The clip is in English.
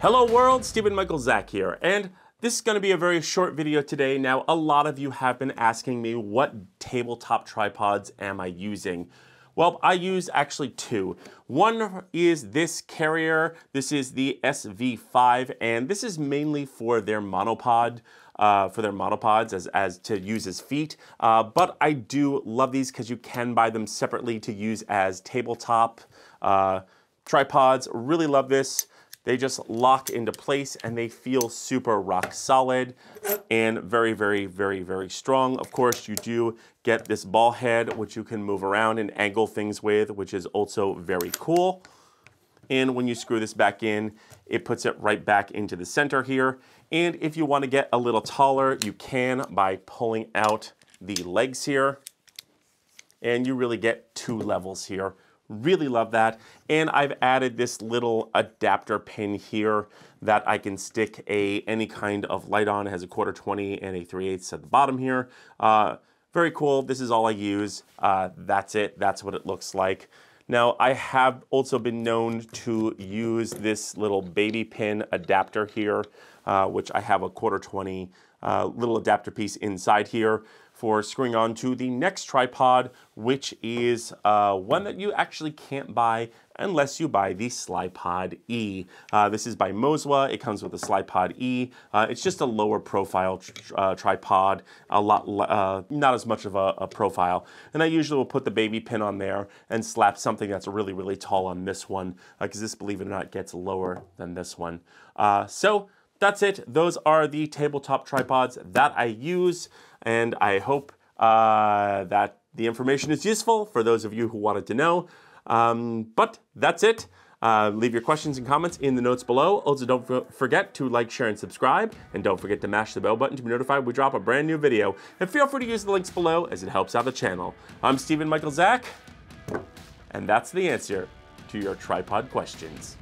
Hello world, Steven Michael Zack here, and this is going to be a very short video today. Now, a lot of you have been asking me what tabletop tripods am I using? Well, I use actually two. One is this carrier, this is the SV5, and this is mainly for their monopod. For their monopods to use as feet. But I do love these because you can buy them separately to use as tabletop tripods. Really love this. They just lock into place and they feel super rock solid and very, very, very, very strong. Of course, you do get this ball head, which you can move around and angle things with, which is also very cool. And when you screw this back in, it puts it right back into the center here. And if you want to get a little taller, you can by pulling out the legs here. And you really get two levels here. Really love that. And I've added this little adapter pin here that I can stick any kind of light on. It has a 1/4 20 and a 3/8 at the bottom here. Very cool. This is all I use. That's it. That's what it looks like. Now, I have also been known to use this little baby pin adapter here, which I have a 1/4 20 little adapter piece inside here for screwing on to the next tripod, which is one that you actually can't buy unless you buy the Slypod E. This is by Moza. It comes with a Slypod E. It's just a lower profile tripod, not as much of a profile. And I usually will put the baby pin on there and slap something that's really, really tall on this one, because this, believe it or not, gets lower than this one. So that's it. Those are the tabletop tripods that I use. And I hope that the information is useful for those of you who wanted to know. But that's it. Leave your questions and comments in the notes below. Also, don't forget to like, share, and subscribe. And don't forget to mash the bell button to be notified when we drop a brand new video. And feel free to use the links below as it helps out the channel. I'm Steven Michael Zack, and that's the answer to your tripod questions.